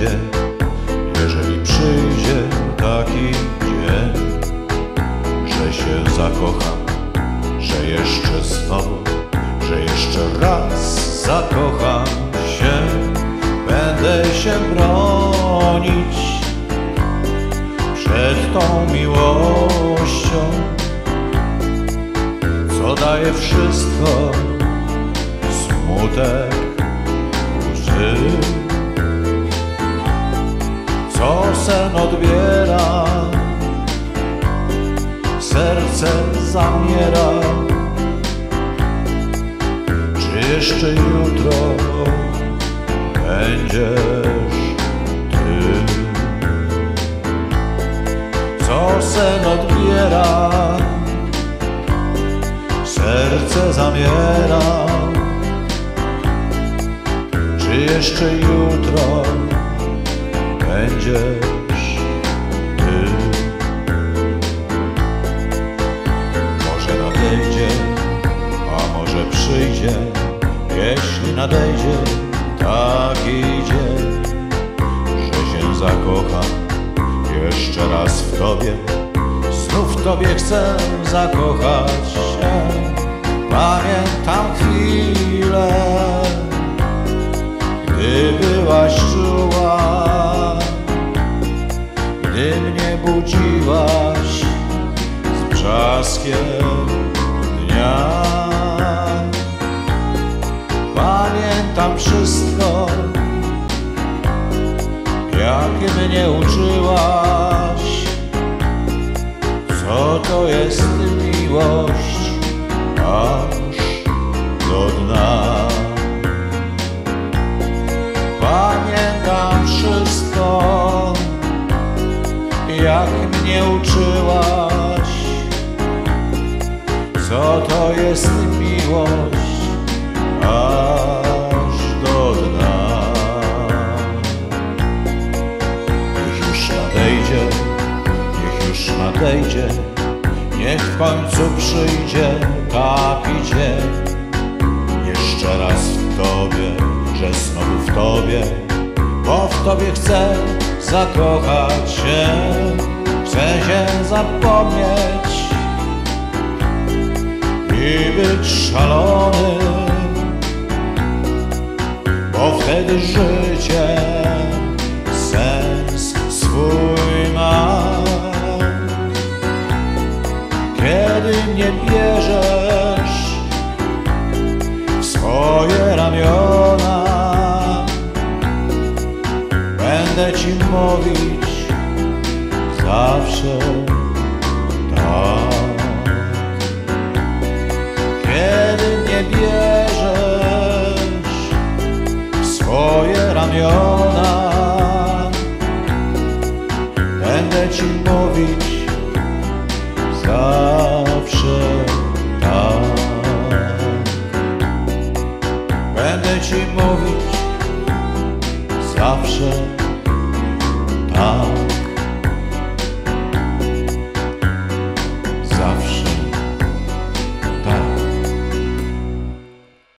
mieście, jeżeli przyjdzie taki dzień, że się zakocham, że jeszcze z tobą, że jeszcze raz zakocham się. Będę się bronić przed tą miłością, co daje wszystko, smutek, łzy, co sen odbiera, serce zamiera. Czy jeszcze jutro będziesz ty? Co sen odbiera, serce zamiera. Czy jeszcze jutro będziesz ty? Może nadejdzie, a może przyjdzie, jeśli nadejdzie taki dzień, że się zakocham jeszcze raz w tobie, znów w tobie chcę zakochać się. Pamiętam chwilę, gdy byłaś czuła, gdy mnie budziłaś z brzaskiem dnia. Pamiętam wszystko, jak mnie uczyłaś, co to jest miłość aż do dna. Pamiętam wszystko, jak mnie uczyłaś, co to jest miłość aż do dna. Niech już nadejdzie, niech w końcu przyjdzie taki dzień, jeszcze raz w tobie, że znowu w tobie, bo w tobie chcę zakochać się. Chcę się zapomnieć i być szalonym, bo wtedy życie sens swój ma. Kiedy mnie bierzesz w swoje ramiona, będę ci mówić zawsze tak. Kiedy mnie bierzesz w swoje ramiona, będę ci mówić zawsze tak. Będę ci mówić zawsze tak.